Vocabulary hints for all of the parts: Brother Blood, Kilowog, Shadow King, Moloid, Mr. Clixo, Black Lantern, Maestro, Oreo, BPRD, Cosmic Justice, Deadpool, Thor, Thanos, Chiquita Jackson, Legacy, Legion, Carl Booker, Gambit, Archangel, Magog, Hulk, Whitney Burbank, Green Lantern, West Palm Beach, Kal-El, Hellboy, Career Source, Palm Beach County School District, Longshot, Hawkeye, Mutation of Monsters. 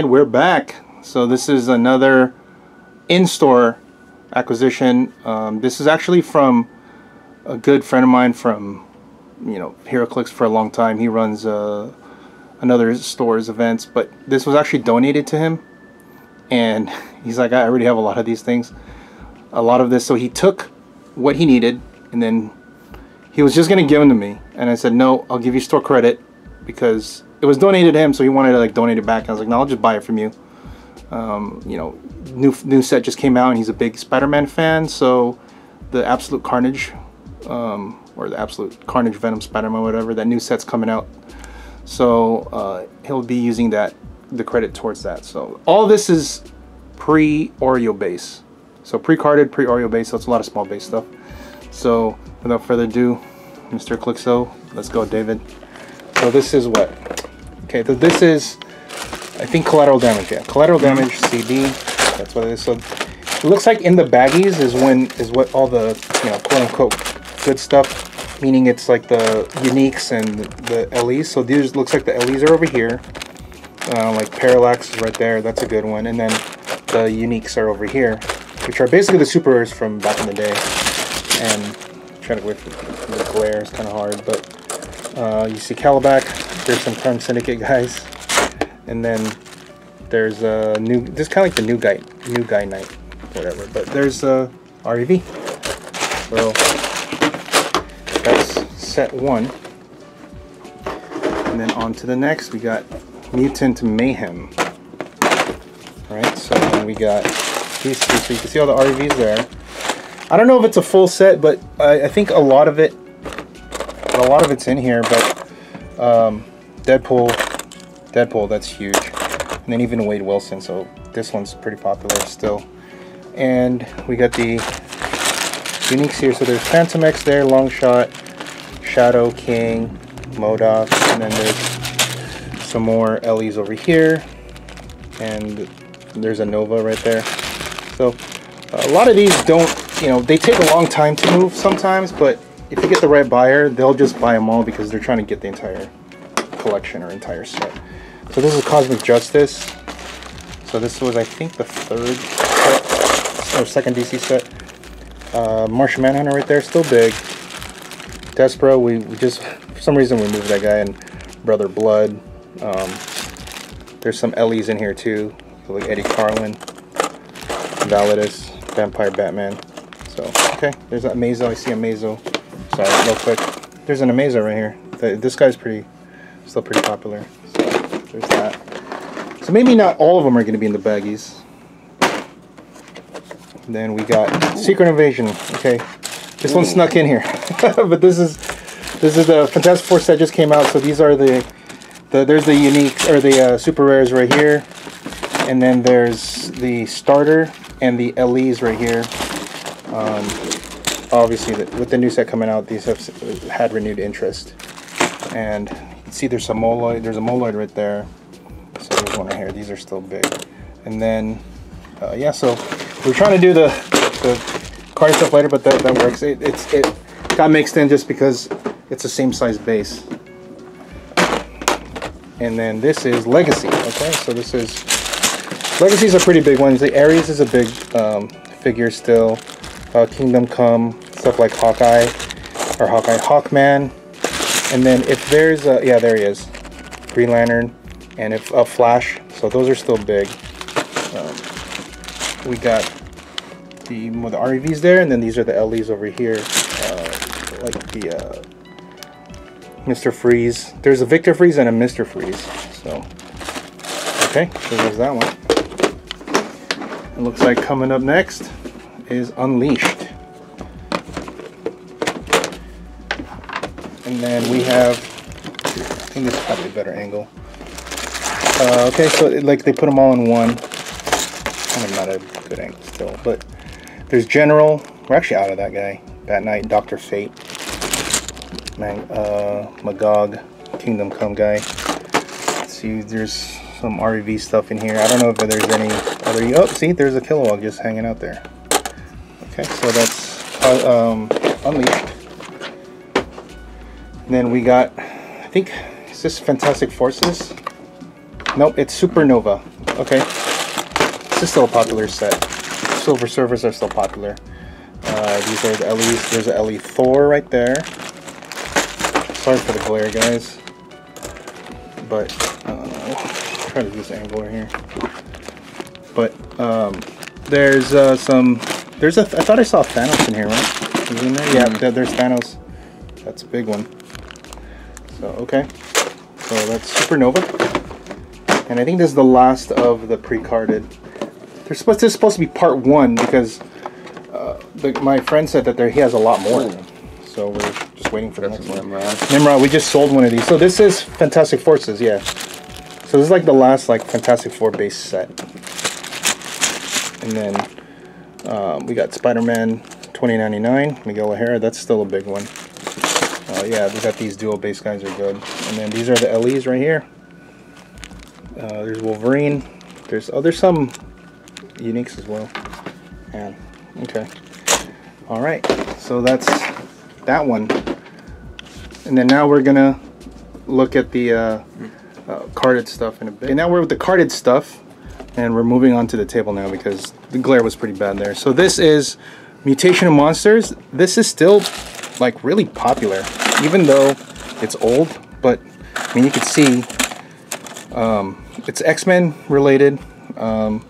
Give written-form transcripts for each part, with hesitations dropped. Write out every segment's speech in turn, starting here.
And we're back. So this is another in-store acquisition. This is actually from a good friend of mine from, you know, HeroClix for a long time. He runs another store's events, but this was actually donated to him. And he's like, I already have a lot of these things. A lot of this. So he took what he needed, and then he was just going to give them to me. And I said, no, I'll give you store credit because it was donated to him, so he wanted to like donate it back. I was like, no, I'll just buy it from you. You know, new set just came out, and he's a big Spider-Man fan, so the Absolute Carnage, or the Absolute Carnage Venom Spider-Man, whatever, that new set's coming out. So he'll be using that, the credit towards that. So all this is pre-Oreo base, so pre-carded, pre-Oreo base. So it's a lot of small base stuff. So without further ado, Mr. Clixo, let's go, David. So this is what? Okay, so this is, I think, Collateral Damage. Yeah, Collateral Damage CD. That's what it is. So it looks like in the baggies is when is what all the, you know, quote unquote good stuff, meaning it's like the uniques and the LEs. So these looks like the LEs are over here. Like Parallax is right there. That's a good one. And then the uniques are over here, which are basically the super rares from back in the day. And I'm trying to wait for the glare. It's kind of hard, but. You see Calibac, there's some Crime Syndicate guys, and then there's a new, this kind of like the new guy night, whatever, but there's a REV. So that's set one, and then on to the next. We got Mutant Mayhem. All right, so then we got these two, so you can see all the REVs there. I don't know if it's a full set, but I think a lot of it's in here, but Deadpool, that's huge, and then even Wade Wilson, so this one's pretty popular still. And we got the uniques here, so there's Phantom X there, Longshot, Shadow King, Modoc, and then there's some more LEs over here, and there's a Nova right there. So a lot of these don't, you know, they take a long time to move sometimes, but if you get the right buyer, they'll just buy them all because they're trying to get the entire collection or entire set. So this is Cosmic Justice. So this was, I think, the third set, or second DC set. Martian Manhunter right there, still big. Despero, we just, for some reason, we moved that guy. And Brother Blood. There's some LEs in here too, like Eddie Carlin, Validus, Vampire Batman. So, okay, there's that Amazo. I see Amazo. Sorry, real quick. There's an Amazo right here. This guy's still pretty popular. So there's that. So maybe not all of them are going to be in the baggies. And then we got Secret Invasion. Okay, this one snuck in here, but this is the Fantastic Four set just came out. So these are there's the uniques or the super rares right here, and then there's the starter and the LEs right here. Obviously, with the new set coming out, these have had renewed interest. And you can see there's some Moloid. There's a Moloid right there. So there's one right here. These are still big. And then, yeah, so we're trying to do the card stuff later, but that works. It got mixed in just because it's the same size base. And then this is Legacy. Okay, so this is... Legacy's a pretty big one. The Ares is a big figure still. Kingdom Come, stuff like Hawkeye, Hawkman, and then if there's a, yeah, there he is, Green Lantern, and if a Flash, so those are still big. We got the REVs there, and then these are the LEs over here, like the Mr. Freeze. There's a Victor Freeze and a Mr. Freeze, so, okay, so there's that one. It looks like coming up next is Unleashed, and then we have, I think this is probably a better angle. Okay, so like they put them all in one, kind of not a good angle still, but there's General, we're actually out of that guy, Bat Knight, Dr. Fate, Magog, Kingdom Come guy. Let's see, there's some REV stuff in here. I don't know if there's any other, oh, see, there's a Kilowog just hanging out there. Okay, so that's Unleashed. And then we got, I think, is this Fantastic Forces? Nope, it's Supernova. Okay. This is still a popular set. Silver Surfers are still popular. These are the LEs. There's a LE Thor right there. Sorry for the glare, guys. But, try to use the angle right here. But, there's some... I thought I saw Thanos in here, right? Is he in there? Yeah, there's Thanos. That's a big one. So, okay. So that's Supernova. And I think this is the last of the pre-carded. This is supposed to be part one because my friend said that he has a lot more. Ooh. So we're just waiting for the next one. Nimrod, we just sold one of these. So this is Fantastic Forces, yeah. So this is like the last Fantastic Four base set. And then we got Spider-Man 2099, Miguel O'Hara. That's still a big one. Yeah, we got these dual base guys are good. And then these are the LEs right here. There's Wolverine. There's some uniques as well. Yeah. Okay. All right. So that's that one. And then now we're gonna look at the carded stuff in a bit. And now we're with the carded stuff, and we're moving on to the table now because the glare was pretty bad there. So this is Mutation of Monsters. This is still really popular, even though it's old. But I mean, you could see. It's X-Men related, some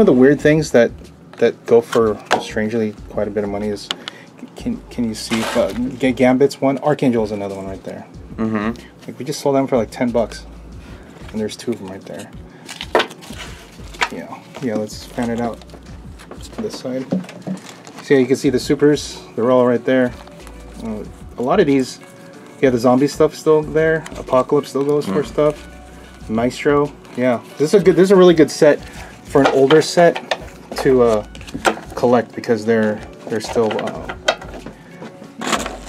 of the weird things that go for strangely quite a bit of money is, can you see, Gambit's one, Archangel's another one right there. Mm-hmm. We just sold them for 10 bucks, and there's two of them right there. Yeah, let's fan it out to this side. So yeah, you can see the supers, they're all right there. A lot of these... Yeah, the zombie stuff still there. Apocalypse still goes for stuff. Maestro, yeah. This is a really good set for an older set to collect because they're still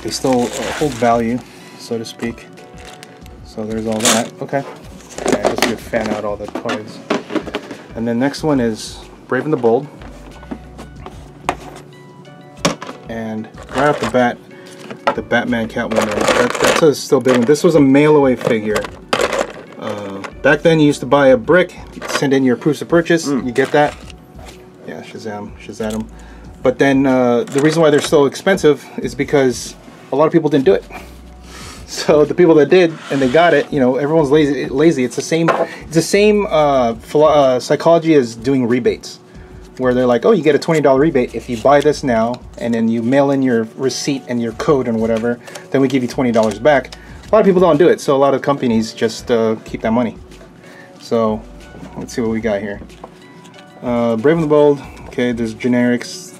they still hold value, so to speak. So there's all that. Okay. Yeah, just to fan out all the cards. And then next one is Brave and the Bold. And right off the bat. The Batman Catwoman. That's still a big one. This was a mail-away figure. Back then, you used to buy a brick, send in your proofs of purchase, you get that. Yeah, Shazam. But then the reason why they're so expensive is because a lot of people didn't do it. So the people that did and they got it, everyone's lazy. It's the same psychology as doing rebates, where they're like, oh, you get a $20 rebate if you buy this now, and then you mail in your receipt and your code and whatever, then we give you $20 back. A lot of people don't do it, so a lot of companies just keep that money. So, let's see what we got here. Brave and the Bold, okay, there's generics.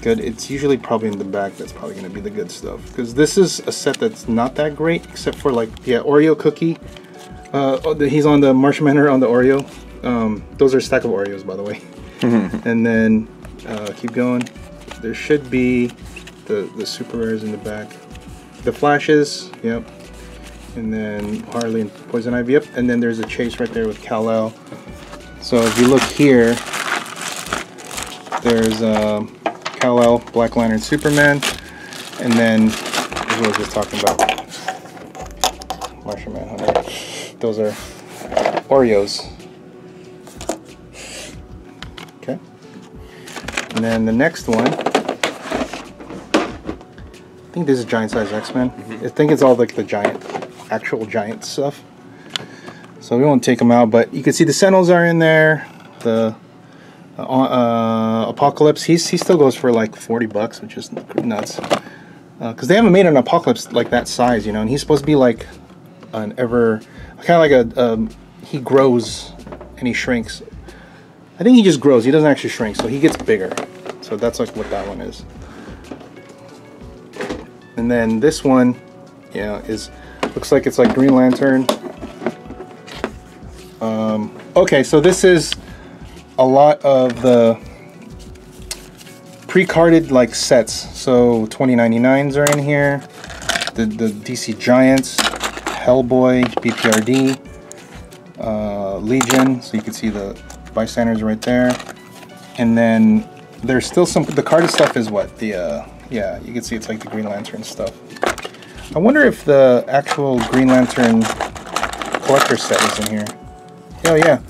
Good, it's usually probably in the back that's probably gonna be the good stuff, because this is a set that's not that great, except for Oreo cookie. He's on the Martian Manhunter on the Oreo. Those are a stack of Oreos, by the way. And then keep going. There should be the super rares in the back. The Flashes, yep. And then Harley and Poison Ivy, yep. And then there's a chase right there with Kal-El. So if you look here, there's Kal-El, Black Lantern, Superman, and then what I was just talking about, Martian Manhunter. Those are Oreos. And then the next one, I think this is Giant Size X-Men. I think it's all the giant, actual giant stuff. So we won't take them out, but you can see the Sentinels are in there. The Apocalypse, he still goes for 40 bucks, which is nuts. Because they haven't made an Apocalypse that size, and he's supposed to be he grows and he shrinks. I think he just grows, he doesn't actually shrink, so he gets bigger. So that's what that one is. And then this one, yeah, looks like it's Green Lantern. Okay, so this is a lot of the pre-carded sets. So 2099s are in here, the DC Giants, Hellboy, BPRD, Legion, so you can see the bystanders right there. And then there's still the carded stuff is what the yeah, you can see it's the Green Lantern stuff. I wonder if the actual Green Lantern collector set is in here. Oh yeah,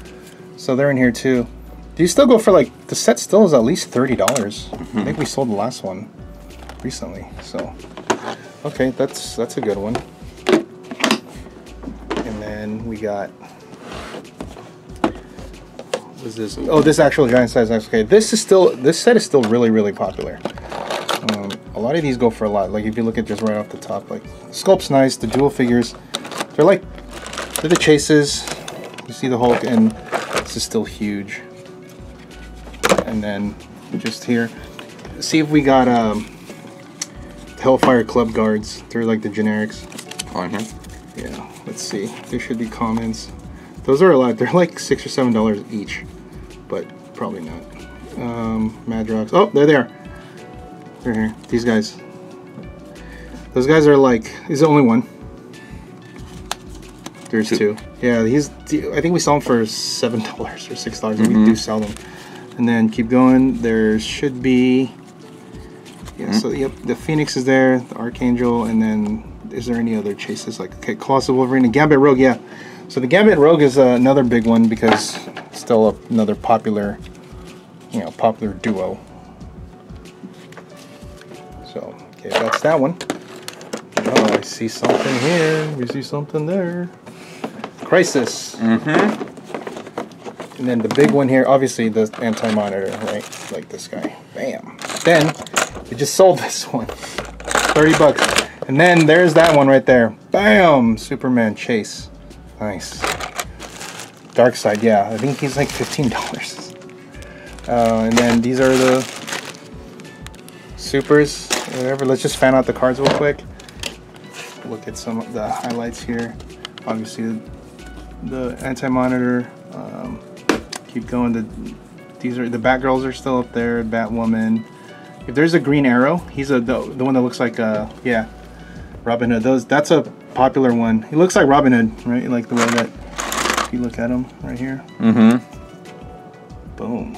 so they're in here too. Do you still go for like, the set still is at least $30. Mm-hmm. I think we sold the last one recently, so. Okay, that's a good one. And then we got, what is this? Oh, this actual giant size. Okay, this is still, this set is still really, really popular. A lot of these go for a lot. Like if you look at just right off the top, like sculpt's nice. The dual figures, they're like, they're the chases. You see the Hulk, and this is still huge. And then just here, see if we got Hellfire Club guards. They're like the generics. On here. Yeah. Let's see. There should be comments. Those are a lot. They're like $6 or $7 each, but probably not. Madrox. Oh, they're there. They're here. These guys. Those guys are like, is only one. There's two. Yeah, he's. I think we sell them for $7 or $6. Mm-hmm. We do sell them. And then keep going. There should be. Yeah. Mm-hmm. So yep, the Phoenix is there. The Archangel, and then is there any other chases? Like okay, Colossal Wolverine and Gambit Rogue. Yeah. So the Gambit Rogue is another big one because it's still another popular, you know, popular duo. So okay, that's that one. Oh, I see something here. We see something there. Crisis. Mm-hmm. And then the big one here, obviously the Anti-Monitor, right? Like this guy. Bam. Then we just sold this one. $30. And then there's that one right there. Bam. Superman Chase. Nice. Dark Side. Yeah, I think he's like $15. And then these are the supers. Whatever. Let's just fan out the cards real quick. Look at some of the highlights here. Obviously the Anti-Monitor, keep going. These are the Batgirls are still up there. Batwoman. If there's a Green Arrow, he's the one that looks like yeah, Robin Hood. Those, that's a popular one. He looks like Robin Hood, right? Like the way that, if you look at him right here. Mm-hmm. Boom.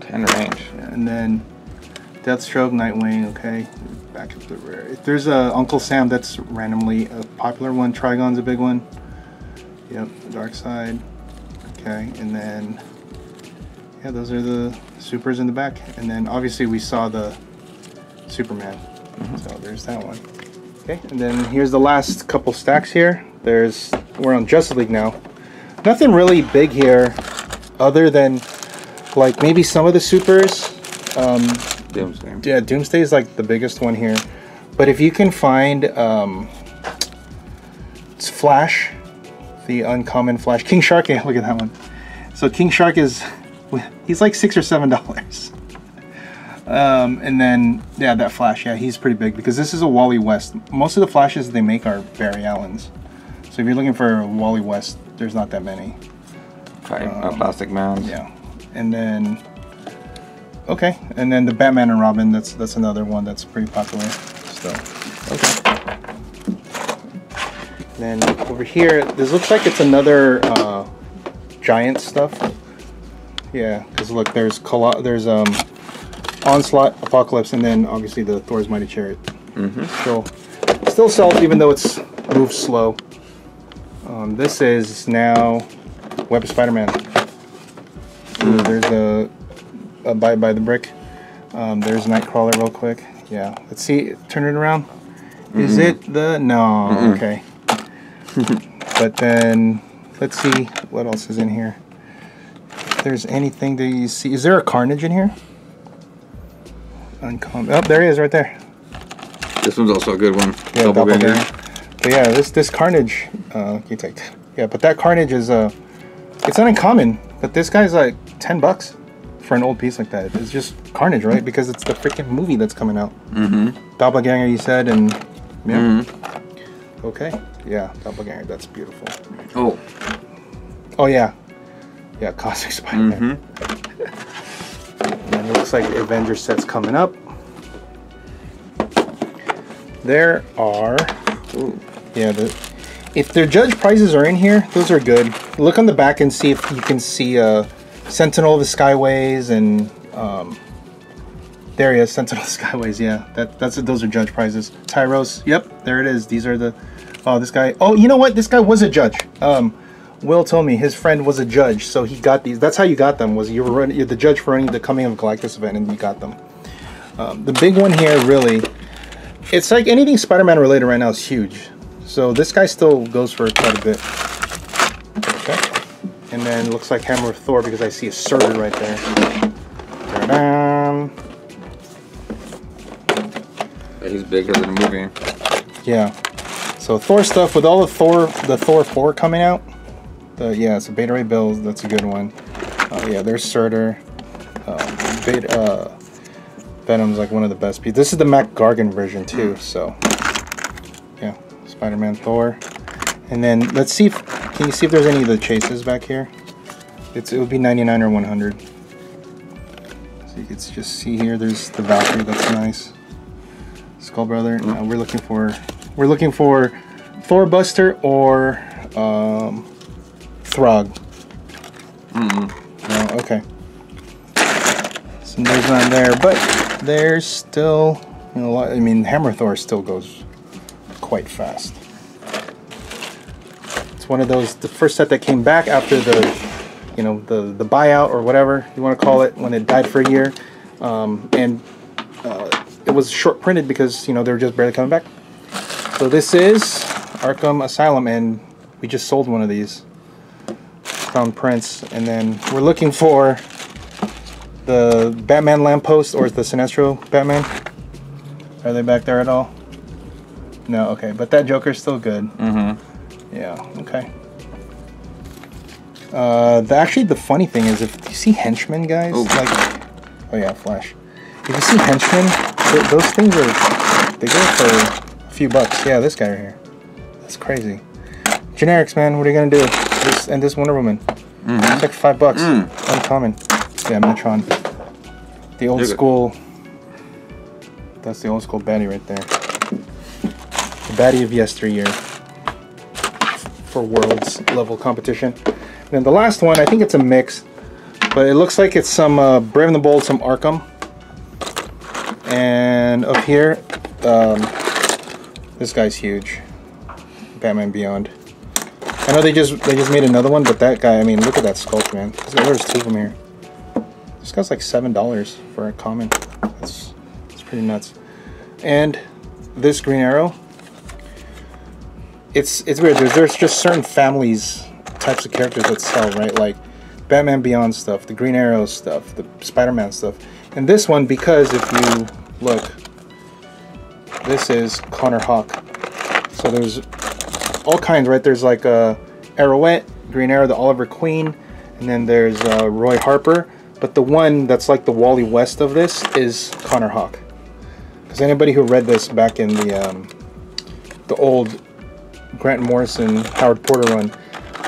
10 range. Yeah, and then Deathstroke, Nightwing. Okay, back up the rear. If there's a Uncle Sam, that's randomly a popular one. Trigon's a big one. Yep, Dark Side. Okay, and then yeah, those are the supers in the back. And then obviously we saw the Superman. Mm-hmm. So there's that one. Okay, and then here's the last couple stacks here. There's, we're on Justice League now. Nothing really big here, other than like maybe some of the supers. Doomsday. Yeah, Doomsday is like the biggest one here. But if you can find it's Flash, the uncommon Flash. King Shark, yeah, look at that one. So King Shark is, he's like $6 or $7. And then, yeah, that Flash, yeah, he's pretty big because this is a Wally West. Most of the Flashes they make are Barry Allen's. So if you're looking for a Wally West, there's not that many. Probably Plastic Man's. Yeah. And then, okay, and then the Batman and Robin, that's another one that's pretty popular still. Okay. Then over here, this looks like it's another giant stuff. Yeah, because look, there's Onslaught, Apocalypse, and then obviously the Thor's Mighty Chariot. Mm-hmm. Still sells even though it's moves slow. This is now Web of Spider-Man. Mm. There's the Bite by the Brick. There's Nightcrawler real quick. Yeah, let's see, turn it around. Mm-hmm. Is it the, no, mm-hmm. Okay. But then, let's see what else is in here. If there's anything that you see, is there a Carnage in here? Uncommon, oh, there he is right there. This one's also a good one. Yeah, Doppelganger. But yeah, this Carnage, you take. Yeah, but that Carnage is, it's not uncommon, but this guy's like $10. For an old piece like that. It's just Carnage, right? Because it's the freaking movie that's coming out. Mm-hmm. Doppelganger, you said, and yeah. Mm-hmm. Okay. Yeah, Doppelganger. That's beautiful. Oh. Oh yeah. Yeah, Cosmic Spider-Man. Mm-hmm. And it looks like the Avengers set's coming up. There are. Ooh. Yeah. If their judge prizes are in here, those are good. Look on the back and see if you can see. Sentinel of the Skyways and There he is, Sentinel Skyways. Yeah, those are judge prizes. Tyros, yep, there it is. These are the, oh, this guy. Oh, you know what? This guy was a judge. Will told me his friend was a judge, so he got these. That's how you got them, was you're the judge for running the Coming of Galactus event, and you got them. The big one here, really, it's like anything Spider-Man related right now is huge. So this guy still goes for quite a bit. Okay. And then it looks like Hammer of Thor, because I see a servant right there. Ta-da! He's bigger than the movie. Yeah. So Thor stuff, with all the Thor 4 coming out. Yeah, so Beta Ray Bill, that's a good one. Yeah, there's Surtur. Venom's like one of the best pieces. This is the Mac Gargan version too, so. Yeah, Spider-Man, Thor. And then let's see if, can you see if there's any of the chases back here? It would be 99 or 100. So you can just see here, there's the Valkyrie, that's nice. Skull Brother, no, we're looking for Thor Buster or, Throg. No, okay. So there's none there, but there's still, you know, a lot. I mean, Hammer Thor still goes quite fast. It's one of those, the first set that came back after the, you know, the buyout or whatever you want to call it, when it died for a year, it was short printed because, you know, they were just barely coming back. So this is Arkham Asylum, and we just sold one of these. Crown Prince, and then we're looking for the Batman lamppost, or the Sinestro Batman. Are they back there at all? No, okay, but that Joker's still good. Mm-hmm. Yeah, okay. Actually, the funny thing is, if you see henchmen, guys, ooh, like, oh yeah, Flash. If you see henchmen, those things are, they go for a few bucks. Yeah, this guy right here. That's crazy. Generics, man, what are you gonna do? And this Wonder Woman. Mm-hmm. It's like $5. Mm. Uncommon. Yeah, Metron. The old school. That's the old school baddie right there. The baddie of yesteryear. For worlds level competition. And then the last one, I think it's a mix, but it looks like it's some Brave and the Bold, some Arkham. And up here, this guy's huge. Batman Beyond. I know they just made another one, but that guy, I mean, look at that sculpt, man. There's two of them here. This guy's like $7 for a common. That's pretty nuts. And this Green Arrow, it's weird. There's just certain families, types of characters that sell, right? Like Batman Beyond stuff, the Green Arrow stuff, the Spider-Man stuff. And this one, because if you look, this is Connor Hawk. So there's all kinds, right? There's like Arrowette, Green Arrow, the Oliver Queen, and then there's Roy Harper. But the one that's like the Wally West of this is Connor Hawk. Because anybody who read this back in the old Grant Morrison, Howard Porter run,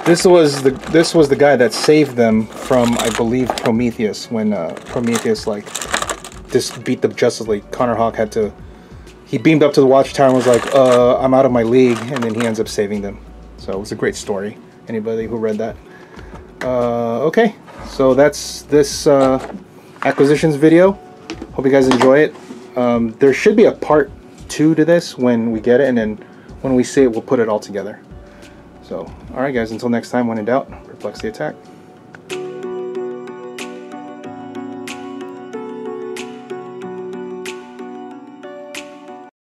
this was the guy that saved them from, I believe, Prometheus, when Prometheus like just beat the Justice League. Connor Hawk had to. He beamed up to the Watchtower and was like, I'm out of my league. And then he ends up saving them. So it was a great story. Anybody who read that. Okay. So that's this acquisitions video. Hope you guys enjoy it. There should be a part 2 to this when we get it. And then when we see it, we'll put it all together. So, all right, guys. Until next time, when in doubt, perplex the attack.